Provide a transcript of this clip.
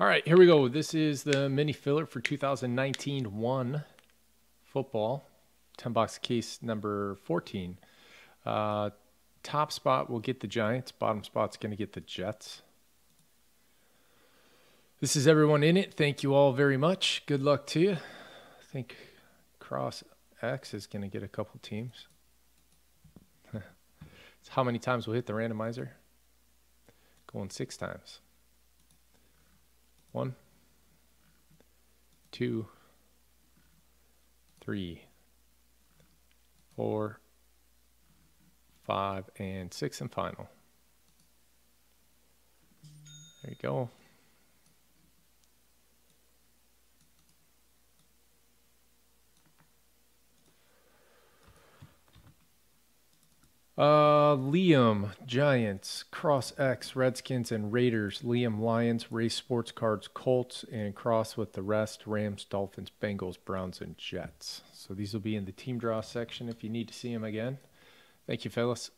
All right, here we go. This is the mini filler for 2019-1 football, 10-box case number 14. Top spot will get the Giants. Bottom spot's going to get the Jets. This is everyone in it. Thank you all very much. Good luck to you. I think Cross X is going to get a couple teams. It's how many times we'll hit the randomizer. Going 6 times. 1, 2, 3, 4, 5, and 6, and final. There you go. Liam, Giants, Cross X, Redskins, and Raiders. Liam, Lions, Race, Sports Cards, Colts, and Cross with the rest, Rams, Dolphins, Bengals, Browns, and Jets. So these will be in the team draw section if you need to see them again. Thank you, fellas.